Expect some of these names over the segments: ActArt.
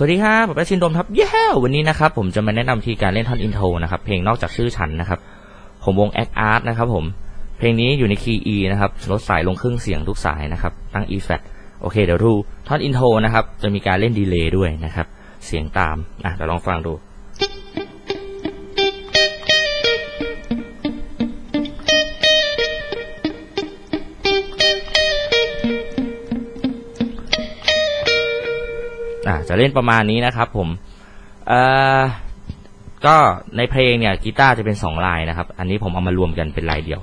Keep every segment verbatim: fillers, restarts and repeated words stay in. สวัสดีครับผมแป๊ะซินโดมครับเย้ yeah! วันนี้นะครับผมจะมาแนะนำวิธีการเล่นท่อนอินโทรนะครับเพลงนอกจากชื่อฉันนะครับผมวง Act Art นะครับผมเพลงนี้อยู่ในคีย์ E นะครับลดสายลงครึ่งเสียงทุกสายนะครับตั้ง E flat โอเคเดี๋ยวดูท่อนอินโทรนะครับจะมีการเล่นดีเลย์ด้วยนะครับเสียงตามอ่ะเดี๋ยวลองฟังดูจะเล่นประมาณนี้นะครับผมเอ่อก็ในเพลงเนี่ยกีตาร์จะเป็นสองลายนะครับอันนี้ผมเอามารวมกันเป็นลายเดียว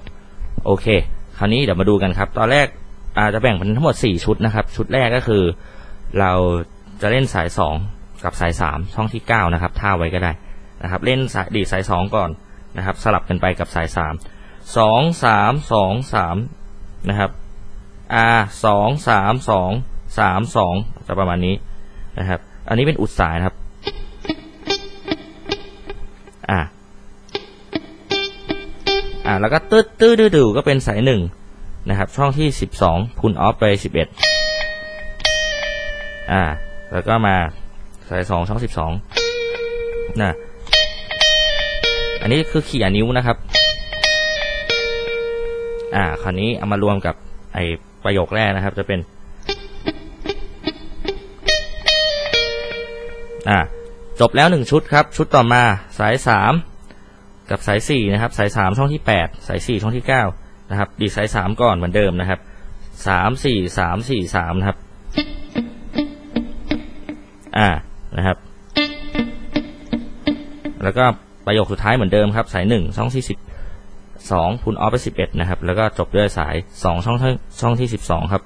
โอเคคราวนี้เดี๋ยวมาดูกันครับตอนแรกอาจจะแบ่งเป็นทั้งหมดสี่ชุดนะครับชุดแรกก็คือเราจะเล่นสายสองกับสายสามช่องที่เก้านะครับท่าไว้ก็ได้นะครับเล่นสายดีสายสองก่อนนะครับสลับกันไปกับสายสาม สอง สาม สอง สามนะครับอ่าสอง สาม สอง สาม สองจะประมาณนี้นะครับอันนี้เป็นอุดสายนะครับอ่าอ่าแล้วก็ตืดตืดดื้อดื้อก็เป็นสายหนึ่งนะครับช่องที่สิบสองพุนออฟไปสิบเอ็ดอ่าแล้วก็มาสายสองช่องสิบสองนะอันนี้คือเขี่ยนิ้วนะครับอ่าคราวนี้เอามารวมกับไอประโยคแรกนะครับจะเป็นอ่าจบแล้วหนึ่งชุดครับชุดต่อมาสายสามกับสายสี่นะครับสายสามช่องที่แปดสายสี่ช่องที่เก้านะครับดีสายสามก่อนเหมือนเดิมนะครับสาม สี่ สาม สี่ สามนะครับอ่านะครับแล้วก็ประโยคสุดท้ายเหมือนเดิมครับสายหนึ่งช่องที่สิบสองคูณออฟไปสิบเอ็ดนะครับแล้วก็จบด้วยสายสองช่องช่องที่สิบสองครับ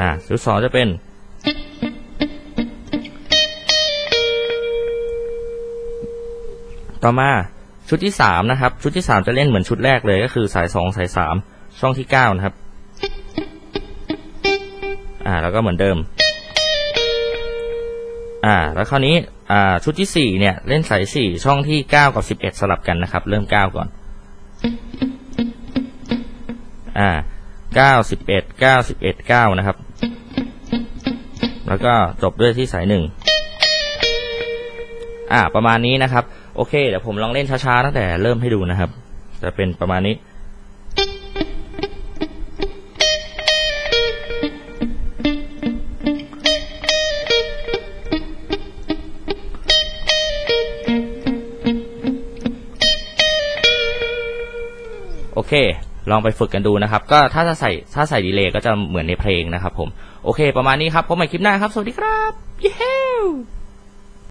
อ่าชุดสองจะเป็นต่อมาชุดที่สามนะครับชุดที่สามจะเล่นเหมือนชุดแรกเลยก็คือสายสองสายสามช่องที่เก้านะครับอ่าแล้วก็เหมือนเดิมอ่าแล้วคราวนี้อ่าชุดที่สี่เนี่ยเล่นสายสี่ช่องที่เก้ากับสิบเอ็ดสลับกันนะครับเริ่มเก้าก่อนอ่าเก้า สิบเอ็ด เก้า สิบเอ็ด เก้านะครับแล้วก็จบด้วยที่สายหนึ่งอ่าประมาณนี้นะครับโอเคเดี๋ยวผมลองเล่นช้าๆตั้งแต่เริ่มให้ดูนะครับจะเป็นประมาณนี้โอเคลองไปฝึกกันดูนะครับก็ถ้าจะใส่ถ้าใส่ดีเลย์ก็จะเหมือนในเพลงนะครับผมโอเคประมาณนี้ครับพบใหม่คลิปหน้าครับสวัสดีครับเย้